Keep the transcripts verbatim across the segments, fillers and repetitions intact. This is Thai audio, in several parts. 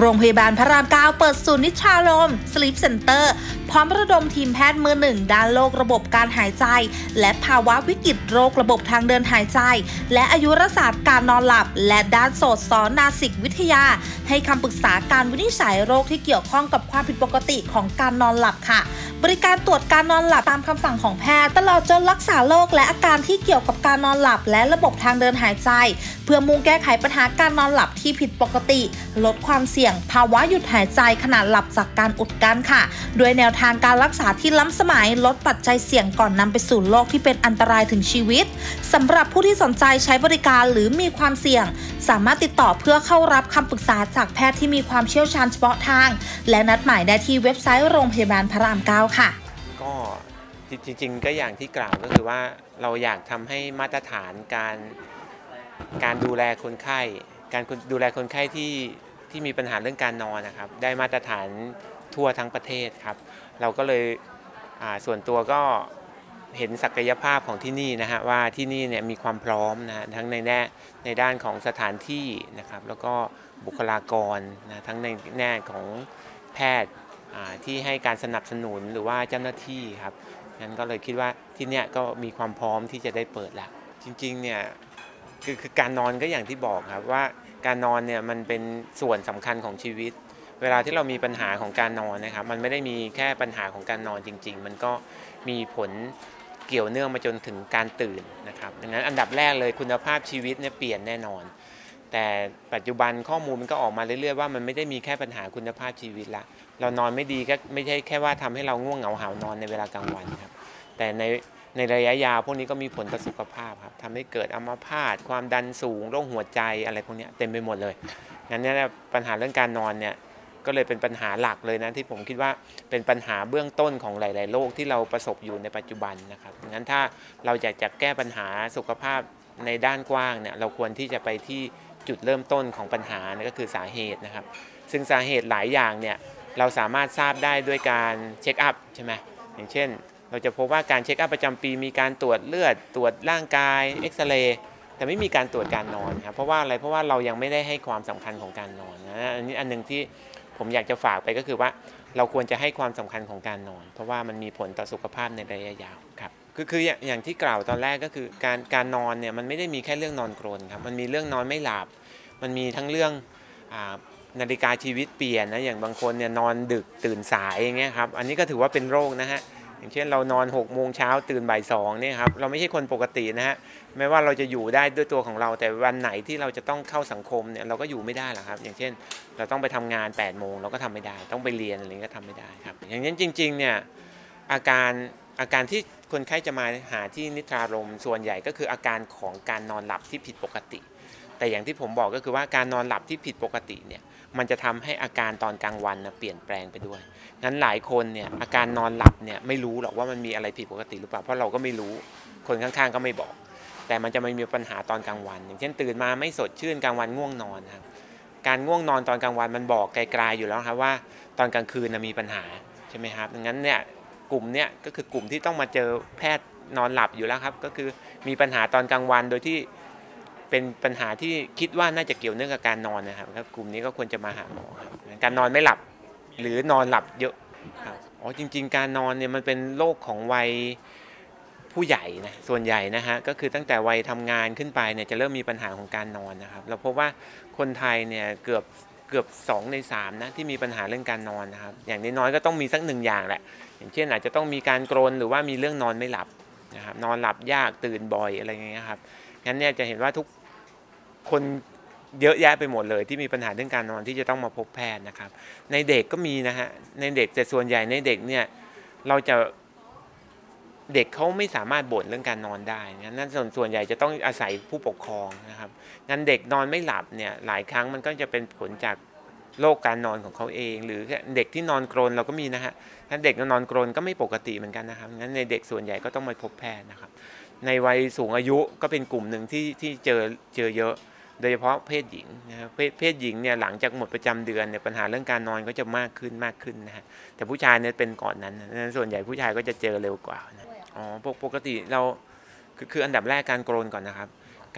โรงพยาบาลพระรามเก้าเปิดศูนย์นิชชารมสลีปเซ็นเตอร์พร้อมระดมทีมแพทย์มือหนึ่งด้านโรคระบบการหายใจและภาวะวิกฤตโรคระบบทางเดินหายใจและอายุรศาสตร์การนอนหลับและด้านโสตศรนาสิกวิทยาให้คำปรึกษาการวินิจฉัยโรคที่เกี่ยวข้องกับความผิดปกติของการนอนหลับค่ะบริการตรวจการนอนหลับตามคำสั่งของแพทย์ตลอดจนรักษาโรคและอาการที่เกี่ยวกับการนอนหลับและระบบทางเดินหายใจเพื่อมุ่งแก้ไขปัญหาการนอนหลับที่ผิดปกติลดความเสี่ยงภาวะหยุดหายใจขณะหลับจากการอุดกั้นค่ะโดยแนวทางการรักษาที่ล้ำสมัยลดปัจจัยเสี่ยงก่อนนำไปสู่โรคที่เป็นอันตรายถึงชีวิตสำหรับผู้ที่สนใจใช้บริการหรือมีความเสี่ยงสามารถติดต่อเพื่อเข้ารับคำปรึกษาจากแพทย์ที่มีความเชี่ยวชาญเฉพาะทางและนัดหมายได้ที่เว็บไซต์โรงพยาบาลพระรามเก้าค่ะก็จริงๆก็อย่างที่กล่าวก็คือว่าเราอยากทำให้มาตรฐานการการดูแลคนไข้การดูแลคนไข้ที่ที่มีปัญหาเรื่องการนอนนะครับได้มาตรฐานทั่วทั้งประเทศครับเราก็เลยส่วนตัวก็เห็นศักยภาพของที่นี่นะฮะว่าที่นี่เนี่ยมีความพร้อมนะทั้งในแง่ในด้านของสถานที่นะครับแล้วก็บุคลากรนะทั้งในแง่ของแพทย์ที่ให้การสนับสนุนหรือว่าเจ้าหน้าที่ครับงั้นก็เลยคิดว่าที่เนี่ยก็มีความพร้อมที่จะได้เปิดละจริงๆเนี่ยคือคือการนอนก็อย่างที่บอกครับว่าการนอนเนี่ยมันเป็นส่วนสำคัญของชีวิตเวลาที่เรามีปัญหาของการนอนนะครับมันไม่ได้มีแค่ปัญหาของการนอนจริงๆมันก็มีผลเกี่ยวเนื่องมาจนถึงการตื่นนะครับดังนั้นอันดับแรกเลยคุณภาพชีวิตเนี่ยเปลี่ยนแน่นอนแต่ปัจจุบันข้อมูลมันก็ออกมาเรื่อยๆว่ามันไม่ได้มีแค่ปัญหาคุณภาพชีวิตละเรานอนไม่ดีก็ไม่ใช่แค่ว่าทำให้เราง่วงเหงาหาวนอนในเวลากลางวันครับแต่ในในระยะยาวพวกนี้ก็มีผลต่อสุขภาพครับทำให้เกิดอัมพาตความดันสูงโรคหัวใจอะไรพวกนี้เต็มไปหมดเลยงั้นเนี่ยปัญหาเรื่องการนอนเนี่ยก็เลยเป็นปัญหาหลักเลยนะที่ผมคิดว่าเป็นปัญหาเบื้องต้นของหลายๆโรคที่เราประสบอยู่ในปัจจุบันนะครับงั้นถ้าเราอยากจะแก้ปัญหาสุขภาพในด้านกว้างเนี่ยเราควรที่จะไปที่จุดเริ่มต้นของปัญหานั่นก็คือสาเหตุนะครับซึ่งสาเหตุหลายอย่างเนี่ยเราสามารถทราบได้ด้วยการเช็คอัพใช่ไหมอย่างเช่นเราจะพบว่าการเช็คอัพประจำปีมีการตรวจเลือดตรวจร่างกายเอ็กซเรย์แต่ไม่มีการตรวจการนอนครับเพราะว่าอะไรเพราะว่าเรายังไม่ได้ให้ความสำคัญของการนอนนะอันนี้อันหนึ่งที่ผมอยากจะฝากไปก็คือว่าเราควรจะให้ความสำคัญของการนอนเพราะว่ามันมีผลต่อสุขภาพในระยะยาวครับคือคืออย่างที่กล่าวตอนแรกก็คือการการนอนเนี่ยมันไม่ได้มีแค่เรื่องนอนกรนครับมันมีเรื่องนอนไม่หลับมันมีทั้งเรื่องนาฬิกาชีวิตเปลี่ยนนะอย่างบางคนเนี่ยนอนดึกตื่นสายอย่างเงี้ยครับอันนี้ก็ถือว่าเป็นโรคนะฮะอย่างเช่นเรานอนหกโมงเช้าตื่นบ่ายสองเนี่ยครับเราไม่ใช่คนปกตินะฮะไม่ว่าเราจะอยู่ได้ด้วยตัวของเราแต่วันไหนที่เราจะต้องเข้าสังคมเนี่ยเราก็อยู่ไม่ได้หรอกครับอย่างเช่นเราต้องไปทำงานแปดโมงเราก็ทำไม่ได้ต้องไปเรียนอะไรก็ทำไม่ได้ครับอย่างนั้นจริงๆเนี่ยอาการอาการที่คนไข้จะมาหาที่นิทรารมส่วนใหญ่ก็คืออาการของการนอนหลับที่ผิดปกติแต่อย่างที่ผมบอกก็คือว่าการนอนหลับที่ผิดปกติเนี่ยมันจะทำให้อาการตอนกลางวันนะเปลี่ยนแปลงไปด้วยงั้นหลายคนเนี่ยอาการนอนหลับเนี่ยไม่รู้หรอกว่ามันมีอะไรผิดปกติหรือเปล่าเพราะเราก็ไม่รู้คนข้างๆก็ไม่บอกแต่มันจะไม่มีปัญหาตอนกลางวันอย่างเช่นตื่นมาไม่สดชื่นกลางวันง่วงนอนครับการง่วงนอนตอนกลางวันมันบอกไกลๆอยู่แล้วครับว่าตอนกลางคืนมีปัญหาใช่ไหมครับงั้นเนี่ยกลุ่มเนี่ยก็คือกลุ่มที่ต้องมาเจอแพทย์นอนหลับอยู่แล้วครับก็คือมีปัญหาตอนกลางวันโดยที่เป็นปัญหาที่คิดว่าน่าจะเกี่ยวเนื่องกับการนอนนะครับกลุ่มนี้ก็ควรจะมาหาหมอครับการนอนไม่หลับหรือนอนหลับเยอะครับอ๋อจริงๆการนอนเนี่ยมันเป็นโรคของวัยผู้ใหญ่นะส่วนใหญ่นะฮะก็คือตั้งแต่วัยทำงานขึ้นไปเนี่ยจะเริ่มมีปัญหาของการนอนนะครับเราพบว่าคนไทยเนี่ยเกือบเกือบสองในสามนะที่มีปัญหาเรื่องการนอนนะครับอย่างน้อยๆก็ต้องมีสักหนึ่งอย่างแหละอย่างเช่นอาจจะต้องมีการกรนหรือว่ามีเรื่องนอนไม่หลับนะครับนอนหลับยากตื่นบ่อยอะไรอย่างเงี้ยครับงั้นเนี่ยจะเห็นว่าทุกคนเยอะแยะไปหมดเลยที่มีปัญหาเรื่องการนอนที่จะต้องมาพบแพทย์นะครับในเด็กก็มีนะฮะในเด็กแต่ส่วนใหญ่ในเด็กเนี่ยเราจะเด็กเขาไม่สามารถบ่นเรื่องการนอนได้งั้นส่วนส่วนใหญ่จะต้องอาศัยผู้ปกครองนะครับงั้นเด็กนอนไม่หลับเนี่ยหลายครั้งมันก็จะเป็นผลจากโรคการนอนของเขาเองหรือเด็กที่นอนกรนเราก็มีนะฮะงั้นเด็กนอนกรนก็ไม่ปกติเหมือนกันนะครับงั้นในเด็กส่วนใหญ่ก็ต้องมาพบแพทย์นะครับในวัยสูงอายุก็เป็นกลุ่มหนึ่งที่ที่เจอเจอเยอะโดยเฉพาะเพศหญิงนะครับเพศหญิงเนี่ยหลังจากหมดประจำเดือนเนี่ยปัญหาเรื่องการนอนก็จะมากขึ้นมากขึ้นนะฮะแต่ผู้ชายเนี่ยเป็นก่อนนั้นนะส่วนใหญ่ผู้ชายก็จะเจอเร็วกว่านะอ๋อปกติเราคือคืออันดับแรกการกรนก่อนนะครับ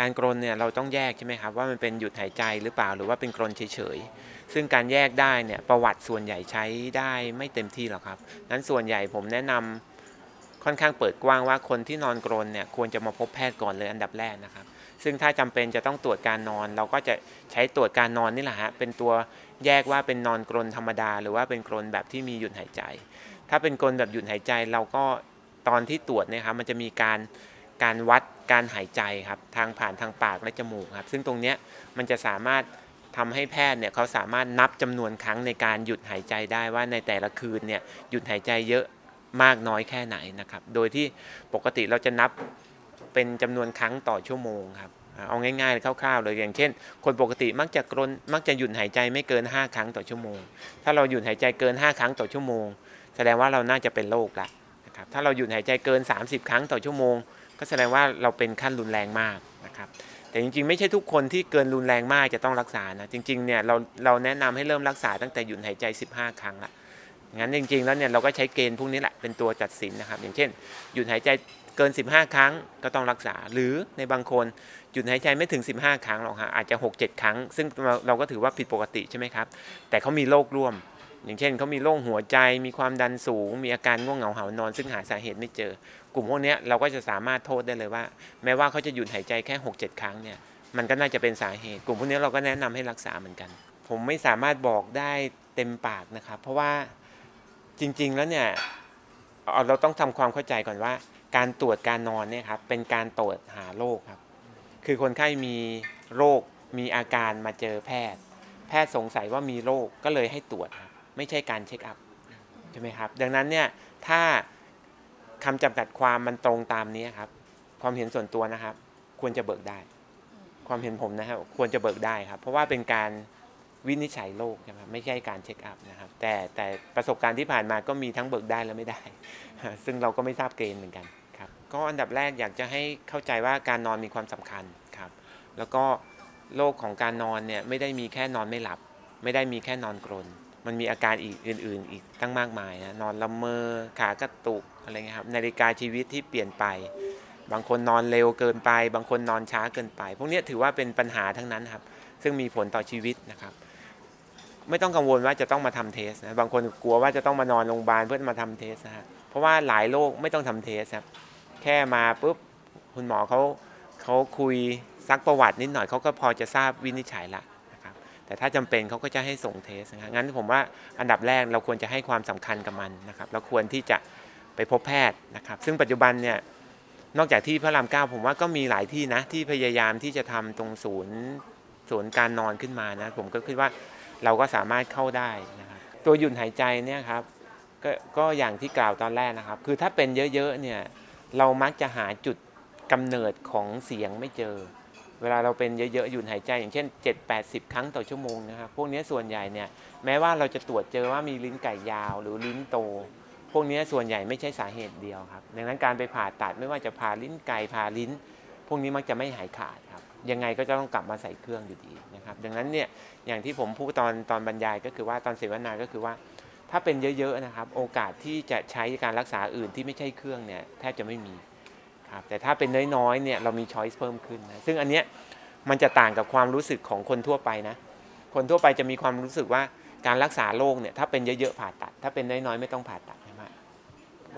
การกรนเนี่ยเราต้องแยกใช่ไหมครับว่ามันเป็นหยุดหายใจหรือเปล่าหรือว่าเป็นกรนเฉยๆซึ่งการแยกได้เนี่ยประวัติส่วนใหญ่ใช้ได้ไม่เต็มที่หรอกครับนั้นส่วนใหญ่ผมแนะนำค่อนข้างเปิดกว้างว่าคนที่นอนกรนเนี่ยควรจะมาพบแพทย์ก่อนเลยอันดับแรกนะครับซึ่งถ้าจำเป็นจะต้องตรวจการนอนเราก็จะใช้ตรวจการนอนนี่แหละฮะเป็นตัวแยกว่าเป็นนอนกรนธรรมดาหรือว่าเป็นกรนแบบที่มีหยุดหายใจถ้าเป็นกรนแบบหยุดหายใจเราก็ตอนที่ตรวจนะครับมันจะมีการการวัดการหายใจครับทางผ่านทางปากและจมูกครับซึ่งตรงเนี้ยมันจะสามารถทำให้แพทย์เนี่ยเขาสามารถนับจำนวนครั้งในการหยุดหายใจได้ว่าในแต่ละคืนเนี่ยหยุดหายใจเยอะมากน้อยแค่ไหนนะครับโดยที่ปกติเราจะนับเป็นจำนวนครั้งต่อชั่วโมงครับเอาง่ายๆเลยคร่าวๆเลยอย่างเช่นคนปกติมักจะกรนมักจะหยุดหายใจไม่เกินห้าครั้งต่อชั่วโมงถ้าเราหยุดหายใจเกินห้าครั้งต่อชั่วโมงแสดงว่าเราน่าจะเป็นโรคละนะครับถ้าเราหยุดหายใจเกินสามสิบครั้งต่อชั่วโมงก็แสดงว่าเราเป็นขั้นรุนแรงมากนะครับแต่จริงๆไม่ใช่ทุกคนที่เกินรุนแรงมากจะต้องรักษานะจริงๆเนี่ยเราเราแนะนำให้เริ่มรักษาตั้งแต่หยุดหายใจสิบห้าครั้งละงั้นจริงๆแล้วเนี่ยเราก็ใช้เกณฑ์พวกนี้แหละเป็นตัวตัดสินนะครับอย่างเช่นหยุดหายใจเกินสิบห้าครั้งก็ต้องรักษาหรือในบางคนหยุดหายใจไม่ถึงสิบห้าครั้งหรอกฮะอาจจะหกเจ็ดครั้งซึ่งเราเราก็ถือว่าผิดปกติใช่ไหมครับแต่เขามีโรคร่วมอย่างเช่นเขามีโรคหัวใจมีความดันสูงมีอาการง่วงเหงาหาวนอนซึ่งหาสาเหตุไม่เจอกลุ่มพวกนี้เราก็จะสามารถโทษได้เลยว่าแม้ว่าเขาจะหยุดหายใจแค่ หกเจ็ด ครั้งเนี่ยมันก็น่าจะเป็นสาเหตุกลุ่มพวกนี้เราก็แนะนำให้รักษาเหมือนกันผมไม่สามารถบอกได้เต็มปากนะครับเพราะว่าจริงๆแล้วเนี่ยเราต้องทำความเข้าใจก่อนว่าการตรวจการนอนเนี่ยครับเป็นการตรวจหาโรคครับคือคนไข้มีโรคมีอาการมาเจอแพทย์แพทย์สงสัยว่ามีโรคก็เลยให้ตรวจไม่ใช่การเช็คอัพใช่ไหมครับดังนั้นเนี่ยถ้าคำจำกัดความมันตรงตามนี้ครับความเห็นส่วนตัวนะครับควรจะเบิกได้ความเห็นผมนะครับควรจะเบิกได้ครับเพราะว่าเป็นการวินิจฉัยโรคใช่ไหมไม่ใช่การเช็คอัพนะครับแต่แต่ประสบการณ์ที่ผ่านมาก็มีทั้งเบิกได้และไม่ได้ซึ่งเราก็ไม่ทราบเกณฑ์เหมือนกันครับก็อันดับแรกอยากจะให้เข้าใจว่าการนอนมีความสำคัญครับแล้วก็โรคของการนอนเนี่ยไม่ได้มีแค่นอนไม่หลับไม่ได้มีแค่นอนกรนมันมีอาการอีกอื่นๆอีกตั้งมากมายนะนอนละเมอขากระตุกอะไรเงี้ยครับนาฬิกาชีวิตที่เปลี่ยนไปบางคนนอนเร็วเกินไปบางคนนอนช้าเกินไปพวกนี้ถือว่าเป็นปัญหาทั้งนั้นครับซึ่งมีผลต่อชีวิตนะครับไม่ต้องกังวลว่าจะต้องมาทำเทสนะบางคนกลัวว่าจะต้องมานอนโรงพยาบาลเพื่อมาทำเทสนะฮะเพราะว่าหลายโรคไม่ต้องทำเทสครับแค่มาปุ๊บคุณหมอเขาเขาคุยซักประวัตินิดหน่อยเขาก็พอจะทราบวินิจฉัยละนะครับแต่ถ้าจำเป็นเขาก็จะให้ส่งเทสนะงั้นผมว่าอันดับแรกเราควรจะให้ความสำคัญกับมันนะครับเราควรที่จะไปพบแพทย์นะครับซึ่งปัจจุบันเนี่ยนอกจากที่พระรามเก้าผมว่าก็มีหลายที่นะที่พยายามที่จะทำตรงศูนย์ศูนย์การนอนขึ้นมานะผมก็คิดว่าเราก็สามารถเข้าได้นะครับตัวหยุดหายใจเนี่ยครับ ก, ก็อย่างที่กล่าวตอนแรกนะครับคือถ้าเป็นเยอะๆเนี่ยเรามักจะหาจุดกำเนิดของเสียงไม่เจอเวลาเราเป็นเยอะๆหยุดหายใจอย่างเช่น เจ็ดถึงแปดสิบ ครั้งต่อชั่วโมงนะครับพวกนี้ส่วนใหญ่เนี่ยแม้ว่าเราจะตรวจเจอว่ามีลิ้นไก่ยาวหรือลิ้นโตพวกนี้ส่วนใหญ่ไม่ใช่สาเหตุเดียวครับดังนั้นการไปผ่าตัดไม่ว่าจะผ่าลิ้นไก่ผ่าลิ้นพวกนี้มักจะไม่หายขาดครับยังไงก็จะต้องกลับมาใส่เครื่องอยู่ดีนะครับดังนั้นเนี่ยอย่างที่ผมพูดตอนตอนบรรยายก็คือว่าตอนเสวนาก็คือว่าถ้าเป็นเยอะๆนะครับโอกาสที่จะใช้การรักษาอื่นที่ไม่ใช่เครื่องเนี่ยแทบจะไม่มีครับแต่ถ้าเป็นน้อยๆเนี่ยเรามีช้อยส์เพิ่มขึ้นนะซึ่งอันเนี้ยมันจะต่างกับความรู้สึกของคนทั่วไปนะคนทั่วไปจะมีความรู้สึกว่าการรักษาโรคเนี่ยถ้าเป็นเยอะๆผ่าตัดถ้าเป็นน้อยๆไม่ต้องผ่าตัดใช่ไหม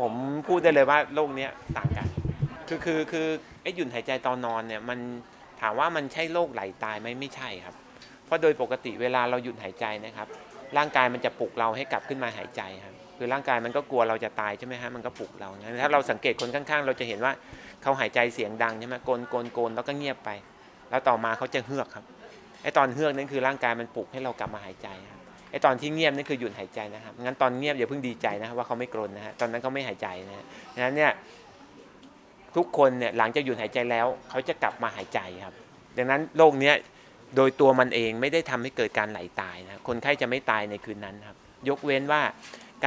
ผมพูดได้เลยว่าโรคเนี้ยต่างกันคือคือคือไอ้หยุดหายใจตอนนอนเนี่ยมันถามว่ามันใช่โรคไหลตายไหมไม่ใช่ครับเพราะโดยปกติเวลาเราหยุดหายใจนะครับร่างกายมันจะปลุกเราให้กลับขึ้นมาหายใจครับคือร่างกายมันก็กลัวเราจะตายใช่ไหมฮะมันก็ปลุกเราถ้าเราสังเกตคนข้างๆเราจะเห็นว่าเขาหายใจเสียงดังใช่ไหมโกนโกนโกนแล้วก็เงียบไปแล้วต่อมาเขาจะเฮือกครับไอ้ตอนเฮือกนั่นคือร่างกายมันปลุกให้เรากลับมาหายใจครับไอ้ตอนที่เงียบนั่นคือหยุดหายใจนะครับงั้นตอนเงียบอย่าเพิ่งดีใจนะว่าเขาไม่กรนนะฮะตอนนั้นเขาไม่หายใจนะฮะงั้นเนี่ยทุกคนเนี่ยหลังจากหยุดหายใจแล้วเขาจะกลับมาหายใจครับดังนั้นโรคเนี้ยโดยตัวมันเองไม่ได้ทำให้เกิดการไหลตายนะคนไข้จะไม่ตายในคืนนั้นครับยกเว้นว่า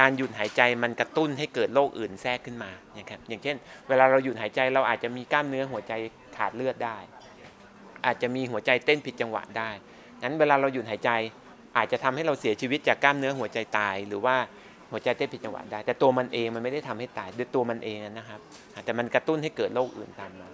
การหยุดหายใจมันกระตุ้นให้เกิดโรคอื่นแทรกขึ้นมานะครับอย่างเช่นเวลาเราหยุดหายใจเราอาจจะมีกล้ามเนื้อหัวใจขาดเลือดได้อาจจะมีหัวใจเต้นผิดจังหวะได้งั้นเวลาเราหยุดหายใจอาจจะทำให้เราเสียชีวิตจากกล้ามเนื้อหัวใจตายหรือว่าหัวใจเต้นผิดจังหวะได้แต่ตัวมันเองมันไม่ได้ทำให้ตายด้วยตัวมันเองนะครับแต่มันกระตุ้นให้เกิดโรคอื่นตามมา